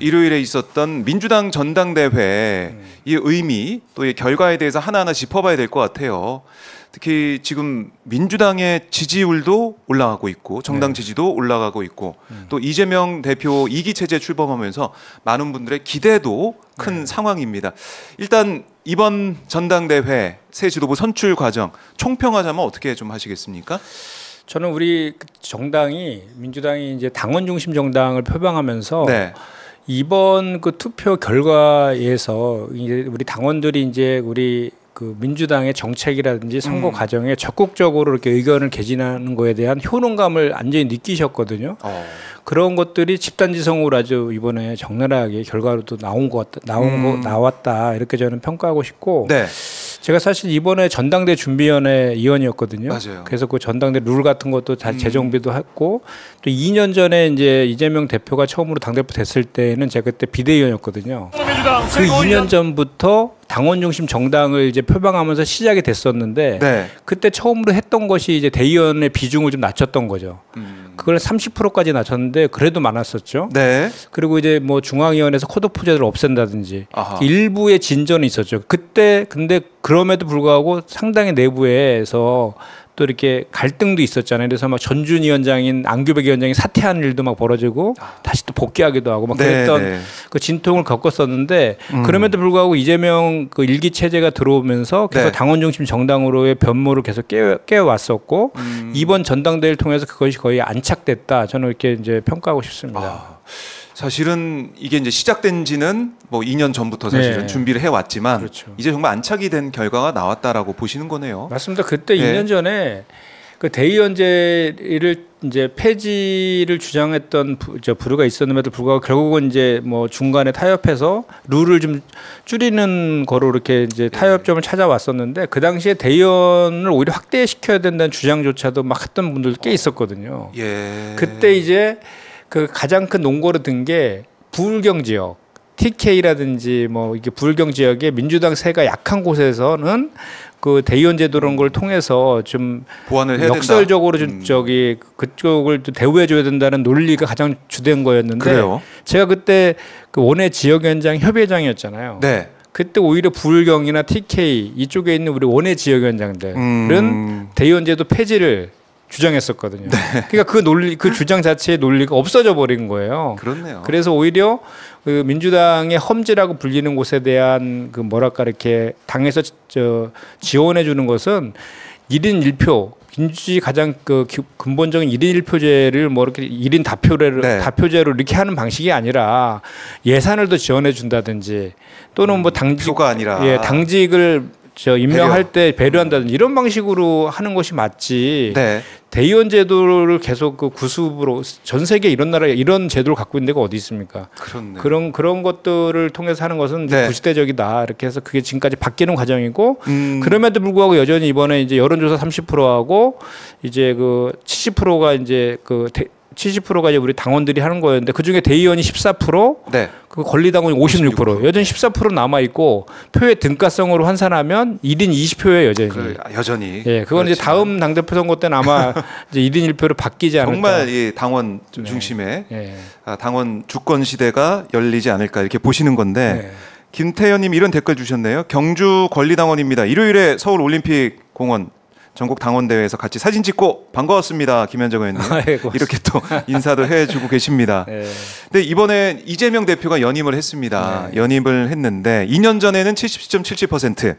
일요일에 있었던 민주당 전당대회의 의미 또 이 결과에 대해서 하나하나 짚어봐야 될 것 같아요. 특히 지금 민주당의 지지율도 올라가고 있고 정당 지지도 올라가고 있고 또 이재명 대표 2기 체제 출범하면서 많은 분들의 기대도 큰 상황입니다. 일단 이번 전당대회 새 지도부 선출 과정 총평하자면 어떻게 좀 하시겠습니까? 저는 우리 정당이 민주당이 이제 당원 중심 정당을 표방하면서 이번 그 투표 결과에서 이제 우리 당원들이 이제 우리 그 민주당의 정책이라든지 선거 과정에 적극적으로 이렇게 의견을 개진하는 거에 대한 효능감을 완전히 느끼셨거든요. 그런 것들이 집단지성으로 아주 이번에 적나라하게 결과로 또 나왔다 이렇게 저는 평가하고 싶고. 제가 사실 이번에 전당대 준비위원회 위원이었거든요. 맞아요. 그래서 그 전당대 룰 같은 것도 다 재정비도 했고 또 2년 전에 이제 이재명 대표가 처음으로 당대표 됐을 때는 제가 그때 비대위원이었거든요. 그 2년 전부터 당원 중심 정당을 이제 표방하면서 시작이 됐었는데 그때 처음으로 했던 것이 이제 대의원의 비중을 좀 낮췄던 거죠. 그걸 30%까지 낮췄는데 그래도 많았었죠. 그리고 이제 뭐 중앙위원회에서 컷오프제를 없앤다든지 일부의 진전이 있었죠. 그때 근데 그럼에도 불구하고 상당히 내부에서 또 이렇게 갈등도 있었잖아요. 그래서 막 전준 위원장인 안규백 위원장이 사퇴하는 일도 막 벌어지고 다시 또 복귀하기도 하고 막 그랬던 그 진통을 겪었었는데 그럼에도 불구하고 이재명 그 일기 체제가 들어오면서 계속 당원 중심 정당으로의 변모를 계속 깨워왔었고 이번 전당대회를 통해서 그것이 거의 안착됐다. 저는 이렇게 이제 평가하고 싶습니다. 사실은 이게 이제 시작된 지는 뭐 2년 전부터 사실은 준비를 해왔지만 이제 정말 안착이 된 결과가 나왔다라고 보시는 거네요. 맞습니다. 그때 2년 전에 그 대의원제를 이제 폐지를 주장했던 부류가 있었음에도 불구하고 결국은 이제 뭐 중간에 타협해서 룰을 좀 줄이는 거로 이렇게 이제 타협점을 찾아왔었는데 그 당시에 대의원을 오히려 확대시켜야 된다는 주장조차도 막 했던 분들도 꽤 있었거든요. 그때 이제 그 가장 큰 논거로 든 게 부울경 지역, TK라든지 뭐 이게 부울경 지역의 민주당 세가 약한 곳에서는 그 대의원 제도 이런 걸 통해서 좀 보완을 해야 역설적으로 된다. 좀 저기 그쪽을 대우해 줘야 된다는 논리가 가장 주된 거였는데 제가 그때 그 원외 지역위원장 협의회장이었잖아요. 그때 오히려 부울경이나 TK 이쪽에 있는 우리 원외 지역위원장들은 대의원 제도 폐지를 주장했었거든요. 그러니까 그 논리, 그 주장 자체의 논리가 없어져 버린 거예요. 그래서 오히려 그 민주당의 험지라고 불리는 곳에 대한 그 뭐랄까 이렇게 당에서 지원해 주는 것은 1인 1표, 민주주의 가장 그 근본적인 1인 1표제를 뭐 이렇게 1인 다표제로 이렇게 하는 방식이 아니라 예산을 더 지원해 준다든지 또는 뭐 당직가 아니라 당직을 임명할 때 배려한다든지 이런 방식으로 하는 것이 맞지 대의원 제도를 계속 그 구습으로 전 세계 이런 나라에 이런 제도를 갖고 있는 데가 어디 있습니까? 그런 것들을 통해서 하는 것은 구시대적이다 이렇게 해서 그게 지금까지 바뀌는 과정이고 그럼에도 불구하고 여전히 이번에 이제 여론조사 30%하고 이제 그 70%가 이제 그 70%가 이제 우리 당원들이 하는 거였는데 그중에 대의원이 14%, 그 권리당원이 56%. 여전히 14% 남아 있고 표의 등가성으로 환산하면 1인 20표에 여전히. 그건 이제 다음 당대표 선거 때는 아마 이제 1인 1표로 바뀌지 않을까. 정말 이 당원 중심에 당원 주권 시대가 열리지 않을까 이렇게 보시는 건데 김태현 님 이런 댓글 주셨네요. 경주 권리당원입니다. 일요일에 서울올림픽공원 전국 당원대회에서 같이 사진 찍고 반가웠습니다. 김현정 의원님. 이렇게 또 인사도 해주고 계십니다. 근데 이번에 이재명 대표가 연임을 했습니다. 연임을 했는데 2년 전에는 70.77%.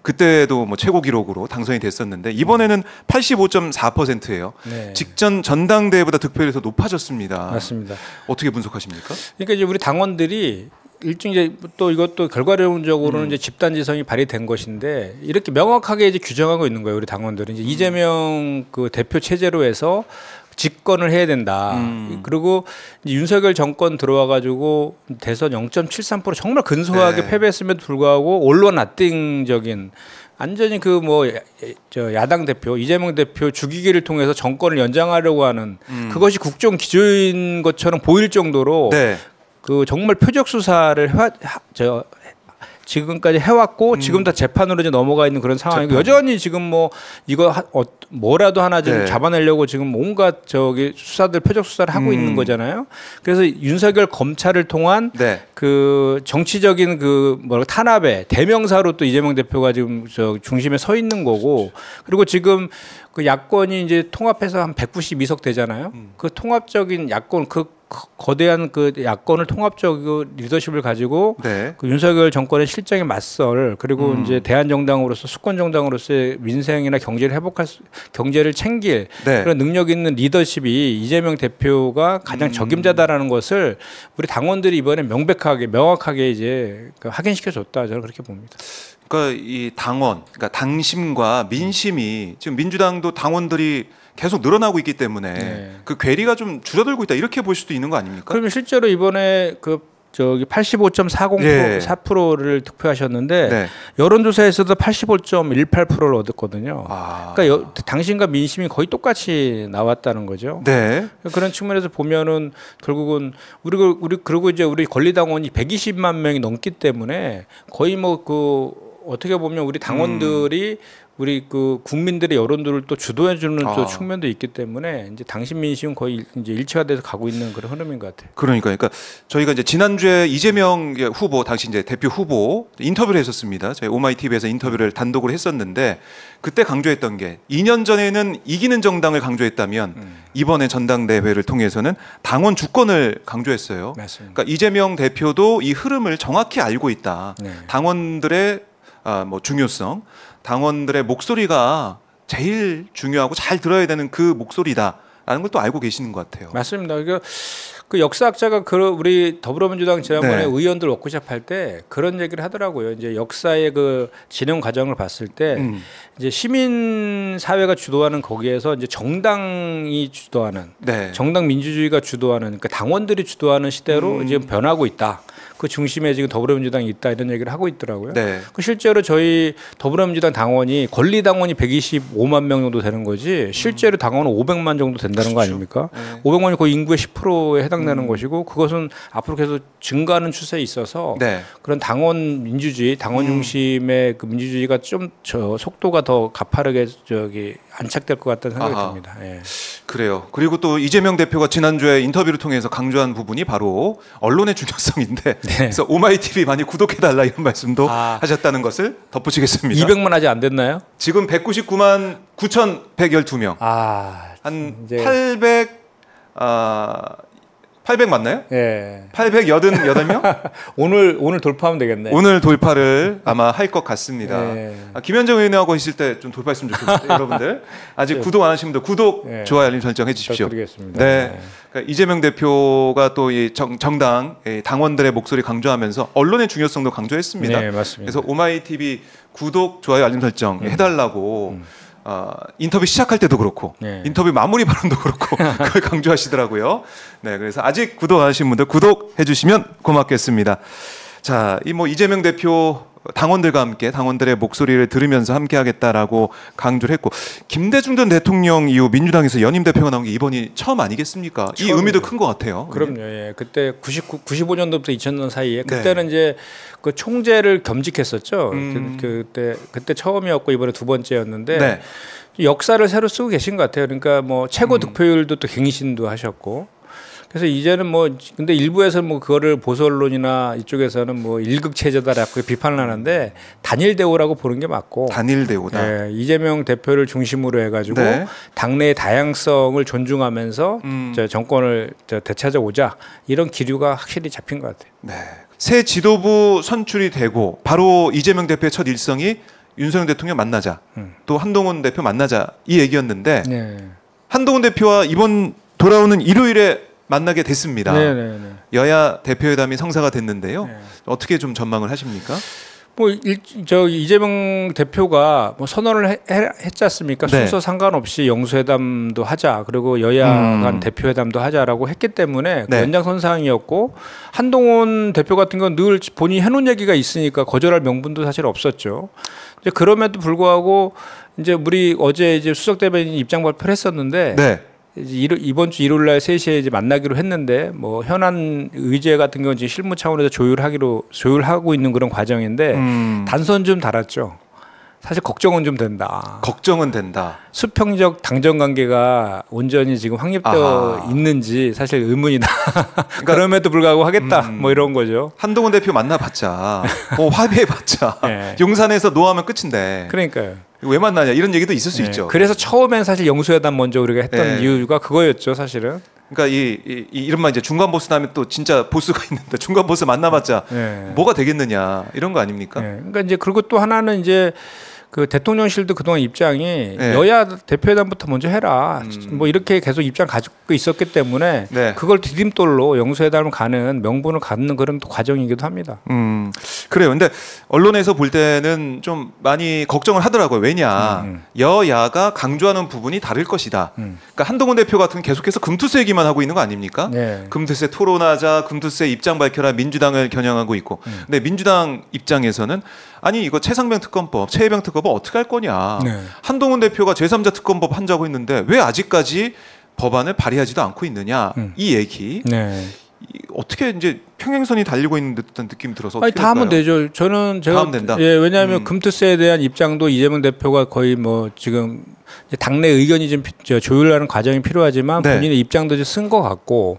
그때도 뭐 최고 기록으로 당선이 됐었는데 이번에는 85.4%예요. 직전 전당대회보다 득표율이 더 높아졌습니다. 맞습니다. 어떻게 분석하십니까? 그러니까 이제 우리 당원들이 일종의 또 이것도 결과론적으로는 이제 집단지성이 발휘된 것인데 이렇게 명확하게 이제 규정하고 있는 거예요. 우리 당원들은 이제 이재명 그 대표 체제로 해서 집권을 해야 된다. 그리고 이제 윤석열 정권 들어와 가지고 대선 0.73% 정말 근소하게 패배했음에도 불구하고 올러나띵적인 완전히 그 뭐 야당 대표 이재명 대표 죽이기를 통해서 정권을 연장하려고 하는 그것이 국정 기조인 것처럼 보일 정도로. 그 정말 표적 수사를 지금까지 해왔고 지금 다 재판으로 이제 넘어가 있는 그런 상황이고 재판. 여전히 지금 뭐 이거 뭐라도 하나 지금 네. 잡아내려고 지금 온갖 저기 수사들 표적 수사를 하고 있는 거잖아요. 그래서 윤석열 검찰을 통한 네. 그 정치적인 그 뭐랄까 탄압의 대명사로 또 이재명 대표가 지금 저 중심에 서 있는 거고 그리고 지금 그 야권이 이제 통합해서 한 192석 되잖아요. 그 통합적인 야권 그 거대한 그 야권을 통합적으로 리더십을 가지고 네. 그 윤석열 정권의 실정에 맞설 그리고 이제 대한정당으로서 수권정당으로서의 민생이나 경제를 회복할 수, 경제를 챙길 네. 그런 능력 있는 리더십이 이재명 대표가 가장 적임자다라는 것을 우리 당원들이 이번에 명백하게 명확하게 이제 확인시켜줬다 저는 그렇게 봅니다. 그러니까 이 당원, 그러니까 당심과 민심이 지금 민주당도 당원들이 계속 늘어나고 있기 때문에 네. 그 괴리가 좀 줄어들고 있다 이렇게 볼 수도 있는 거 아닙니까? 그러면 실제로 이번에 그 저기 85.4%를 네. 득표하셨는데 네. 여론조사에서도 85.18%를 얻었거든요. 아. 그러니까 당신과 민심이 거의 똑같이 나왔다는 거죠. 네. 그런 측면에서 보면은 결국은 우리 그리고 이제 우리 권리당원이 120만 명이 넘기 때문에 거의 뭐 그 어떻게 보면 우리 당원들이 우리 그 국민들의 여론들을 또 주도해 주는 또 측면도 있기 때문에 이제 당심 민심은 거의 이제 일치화돼서 가고 있는 그런 흐름인 것 같아요. 그러니까 저희가 이제 지난주에 이재명 후보 당시 이제 대표 후보 인터뷰를 했었습니다. 저희 오마이TV에서 인터뷰를 단독으로 했었는데 그때 강조했던 게 2년 전에는 이기는 정당을 강조했다면 이번에 전당대회를 통해서는 당원 주권을 강조했어요. 맞습니다. 그러니까 이재명 대표도 이 흐름을 정확히 알고 있다. 네. 당원들의 뭐 중요성, 당원들의 목소리가 제일 중요하고 잘 들어야 되는 그 목소리다라는 걸 또 알고 계시는 것 같아요. 맞습니다. 그 역사학자가 우리 더불어민주당 지난번에 네. 의원들 워크숍 할 때 그런 얘기를 하더라고요. 이제 역사의 그 진행 과정을 봤을 때 이제 시민 사회가 주도하는 거기에서 이제 정당이 주도하는 네. 정당 민주주의가 주도하는 그러니까 당원들이 주도하는 시대로 지금 변하고 있다. 그 중심에 지금 더불어민주당이 있다 이런 얘기를 하고 있더라고요. 네. 실제로 저희 더불어민주당 당원이 권리당원이 125만 명 정도 되는 거지 실제로 당원은 500만 정도 된다는 그렇죠. 거 아닙니까? 네. 500만이 거의 인구의 10%에 해당되는 것이고 그것은 앞으로 계속 증가하는 추세에 있어서 네. 그런 당원 민주주의, 당원 중심의 그 민주주의가 좀 속도가 더 가파르게 안착될 것 같다는 생각이 듭니다. 예. 그래요. 그리고 또 이재명 대표가 지난주에 인터뷰를 통해서 강조한 부분이 바로 언론의 중요성인데 네. 그래서 오마이TV 많이 구독해달라 이런 말씀도 하셨다는 것을 덧붙이겠습니다. 200만 아직 안 됐나요? 지금 199만 9,112명. 한 이제... 800 맞나요? 예. 888명? 오늘 돌파하면 되겠네. 오늘 돌파를 아마 할 것 같습니다. 예. 김현정 의원하고 있을 때 좀 돌파했으면 좋겠습니다. 여러분들 아직 예. 구독 안 하신 분들 구독, 예. 좋아요, 알림 설정 해주십시오. 부탁드리겠습니다. 네. 네. 그러니까 이재명 대표가 또 이 정당 당원들의 목소리 강조하면서 언론의 중요성도 강조했습니다. 네, 맞습니다. 그래서 오마이TV 구독, 좋아요, 알림 설정 해달라고. 인터뷰 시작할 때도 그렇고 네. 인터뷰 마무리 발언도 그렇고 그걸 강조하시더라고요. 네, 그래서 아직 구독 안 하신 분들 구독해 주시면 고맙겠습니다. 자, 이 뭐 이재명 대표 당원들과 함께 당원들의 목소리를 들으면서 함께하겠다라고 강조를 했고 김대중 전 대통령 이후 민주당에서 연임 대표가 나온 게 이번이 처음 아니겠습니까? 이 의미도 큰 것 같아요. 그럼요. 예. 그때 95년도부터 2000년 사이에 그때는 네. 이제 그 총재를 겸직했었죠. 그때 처음이었고 이번에 두 번째였는데. 네. 역사를 새로 쓰고 계신 것 같아요. 그러니까 뭐 최고 득표율도 또 갱신도 하셨고. 그래서 이제는 뭐 근데 일부에서 뭐 그거를 보수 언론이나 이쪽에서는 뭐 일극 체제다라고 비판을 하는데 단일 대우라고 보는 게 맞고 단일 대우다. 예, 이재명 대표를 중심으로 해가지고 네. 당내의 다양성을 존중하면서 정권을 되찾아오자 이런 기류가 확실히 잡힌 것 같아요. 네. 새 지도부 선출이 되고 바로 이재명 대표의 첫 일성이 윤석열 대통령 만나자 또 한동훈 대표 만나자 이 얘기였는데 네. 한동훈 대표와 이번 돌아오는 일요일에 만나게 됐습니다. 네네네. 여야 대표회담이 성사가 됐는데요. 네. 어떻게 좀 전망을 하십니까? 뭐 이재명 대표가 뭐 선언을 했지 않습니까? 네. 순서 상관없이 영수회담도 하자 그리고 여야 간 대표회담도 하자라고 했기 때문에 네. 그 연장선상이었고 한동훈 대표 같은 건 늘 본인이 해놓은 얘기가 있으니까 거절할 명분도 사실 없었죠. 이제 그럼에도 불구하고 이제 우리 어제 이제 수석 대변인 입장 발표를 했었는데. 네. 이번 주 일요일 날 3시에 이제 만나기로 했는데, 뭐 현안 의제 같은 경우는 지금 실무 차원에서 조율하고 있는 그런 과정인데 단서는 좀 달았죠. 사실 걱정은 좀 된다. 걱정은 된다. 수평적 당정 관계가 온전히 지금 확립되어 있는지 사실 의문이다. 그러니까 그럼에도 불구하고 하겠다. 뭐 이런 거죠. 한동훈 대표 만나봤자, 합의해봤자, 네. 용산에서 노하면 끝인데. 그러니까요. 왜 만나냐 이런 얘기도 있을 수 네. 있죠. 그래서 처음엔 사실 영수회담 먼저 우리가 했던 네. 이유가 그거였죠, 사실은. 그러니까 이른바 이제 중간 보스 다음에 또 진짜 보스가 있는데 중간 보스 만나봤자 네. 뭐가 되겠느냐 이런 거 아닙니까? 네. 그러니까 이제 그리고 또 하나는 이제. 그 대통령실도 그동안 입장이 네. 여야 대표회담부터 먼저 해라. 뭐 이렇게 계속 입장 가지고 있었기 때문에 네. 그걸 디딤돌로 영수회담을 가는 명분을 갖는 그런 과정이기도 합니다. 그래요. 근데 언론에서 볼 때는 좀 많이 걱정을 하더라고요. 왜냐. 여야가 강조하는 부분이 다를 것이다. 그러니까 한동훈 대표 같은 계속해서 금투세 얘기만 하고 있는 거 아닙니까? 네. 금투세 토론하자, 금투세 입장 밝혀라, 민주당을 겨냥하고 있고. 근데 민주당 입장에서는 아니 이거 채상병 특검법, 채해병 특검법 어떻게 할 거냐. 네. 한동훈 대표가 제3자 특검법 한다고 했는데 왜 아직까지 법안을 발의하지도 않고 있느냐. 이 얘기. 네. 어떻게 이제 평행선이 달리고 있는 듯한 느낌이 들어서. 아니, 다 하면 되죠. 저는 제가. 다 하면 된다. 예, 왜냐하면 금투세에 대한 입장도 이재명 대표가 거의 뭐 지금 당내 의견이 좀 조율하는 과정이 필요하지만 네. 본인의 입장도 이제 쓴 것 같고.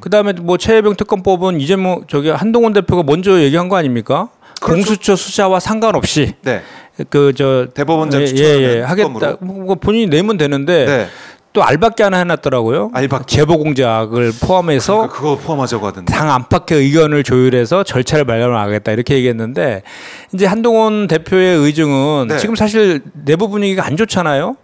그 다음에 뭐 채해병 특검법은 이재명 저기 한동훈 대표가 먼저 얘기한 거 아닙니까? 그렇죠. 공수처 수사와 상관없이. 네. 그 저 대법원장 추천하는 하겠다. 뭐 본인이 내면 되는데 네. 또 알밖에 하나 해놨더라고요. 알밖에. 제보 공작을 포함해서 그러니까 그거 포함하자고 하던데. 당 안팎의 의견을 조율해서 절차를 마련하겠다 이렇게 얘기했는데 이제 한동훈 대표의 의중은 네. 지금 사실 내부 분위기가 안 좋잖아요.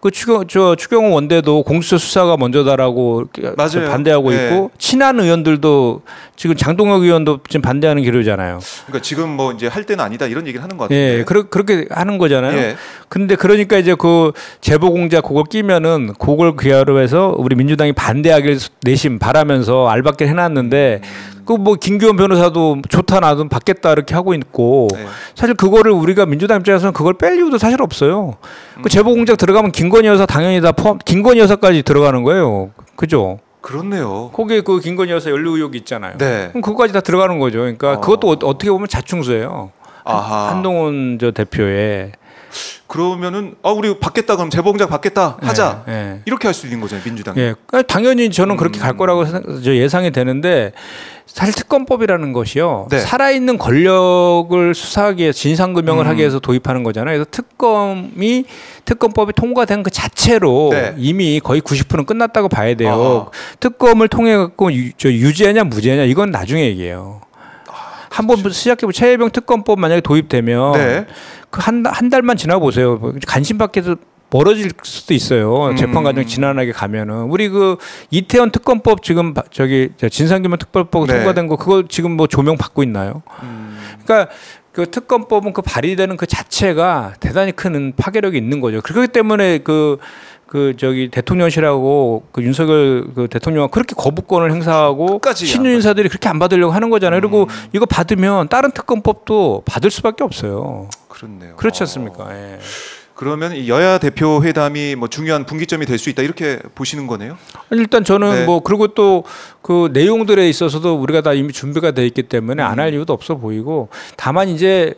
그 추경호 원대도 공수처 수사가 먼저다라고 맞아요. 반대하고 네. 있고 친한 의원들도 지금 장동혁 의원도 지금 반대하는 기류잖아요. 그러니까 지금 뭐 이제 할 때는 아니다 이런 얘기를 하는 것 같아요. 예, 그렇게 하는 거잖아요. 예. 근데 그러니까 이제 그 제보 공작 그걸 끼면은 그걸 기하로 해서 우리 민주당이 반대하길 내심 바라면서 알박길 해놨는데 그 뭐 김기현 변호사도 좋다 나든 받겠다 이렇게 하고 있고 네. 사실 그거를 우리가 민주당 입장에서는 그걸 뺄 이유도 사실 없어요. 그 제보 공작 들어가면 김건희 여사 당연히 다 포함, 김건희 여사까지 들어가는 거예요. 그죠? 그렇네요. 거기에 그 김건희 여사 연루 의혹이 있잖아요. 네. 그럼 그거까지 다 들어가는 거죠. 그러니까 그것도 어떻게 보면 자충수예요. 한동훈 저 대표의. 그러면은 우리 받겠다 그럼 제보 공작 받겠다 하자 네. 이렇게 할 수 있는 거잖아요 민주당이. 네. 당연히 저는 그렇게 갈 거라고 예상이 되는데 사실 특검법이라는 것이요 네. 살아있는 권력을 수사하기 위해서 진상규명을 하기 위해서 도입하는 거잖아요. 그래서 특검법이 통과된 그 자체로 네. 이미 거의 90%는 끝났다고 봐야 돼요. 특검을 통해 갖고 유죄냐 무죄냐 이건 나중에 얘기해요. 한번 시작해보면 채해병 특검법 만약에 도입되면 네. 그 한 달만 지나 보세요. 관심 밖에서 멀어질 수도 있어요. 재판 과정 지난하게 가면은 우리 그 이태원 특검법 지금 저기 진상규명 특검법 네. 통과된 거 그거 지금 뭐 조명 받고 있나요? 그러니까 그 특검법은 그 발의되는 그 자체가 대단히 큰 파괴력이 있는 거죠. 그렇기 때문에 그 저기 대통령실하고 그 윤석열 그 대통령과 그렇게 거부권을 행사하고 신유 인사들이 그렇게 안 받으려고 하는 거잖아요. 그리고 이거 받으면 다른 특검법도 받을 수밖에 없어요. 그렇네요. 그렇지 않습니까? 예. 그러면 이 여야 대표 회담이 뭐 중요한 분기점이 될 수 있다 이렇게 보시는 거네요? 일단 저는 네. 뭐 그리고 또 그 내용들에 있어서도 우리가 다 이미 준비가 돼 있기 때문에 안 할 이유도 없어 보이고 다만 이제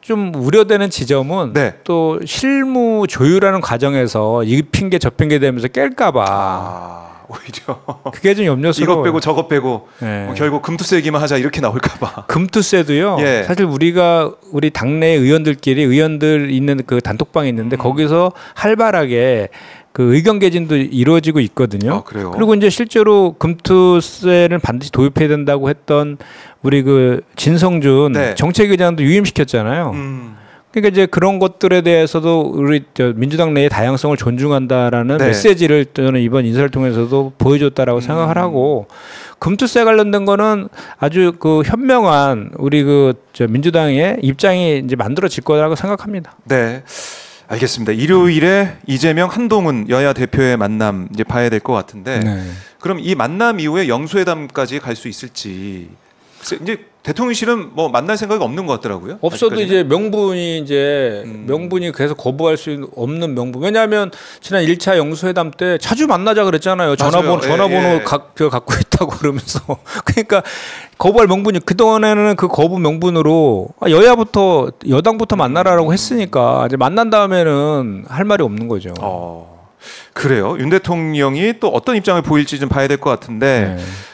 좀 우려되는 지점은 네. 또 실무 조율하는 과정에서 이 핑계 저 핑계 되면서 깰까 봐 오히려 그게 좀 염려스러워요. 이것 빼고 저것 빼고 네. 결국 금투세 얘기만 하자 이렇게 나올까 봐. 금투세도요. 예. 사실 우리 당내 의원들끼리 의원들 있는 그 단톡방이 있는데 거기서 활발하게 그 의견 개진도 이루어지고 있거든요. 그래요? 그리고 이제 실제로 금투세를 반드시 도입해야 된다고 했던 우리 그 진성준 네. 정책위원장도 유임시켰잖아요. 그러니까 이제 그런 것들에 대해서도 우리 민주당 내의 다양성을 존중한다라는 네. 메시지를 저는 이번 인사를 통해서도 보여줬다라고 생각을 하고 금투세 관련된 거는 아주 그 현명한 우리 그 민주당의 입장이 이제 만들어질 거라고 생각합니다. 네. 알겠습니다. 일요일에 이재명 한동훈 여야 대표의 만남 이제 봐야 될 것 같은데 네. 그럼 이 만남 이후에 영수회담까지 갈 수 있을지 이제 대통령실은 뭐 만날 생각이 없는 것 같더라고요. 없어도 아직까지는. 이제 명분이 계속 거부할 수 없는 명분. 왜냐하면 지난 1차 영수회담 때 자주 만나자 그랬잖아요. 전화번호 갖고 있다고 그러면서 그러니까 거부할 명분이 그 동안에는 그 거부 명분으로 여당부터 만나라라고 했으니까 이제 만난 다음에는 할 말이 없는 거죠. 그래요. 윤 대통령이 또 어떤 입장을 보일지 좀 봐야 될 것 같은데.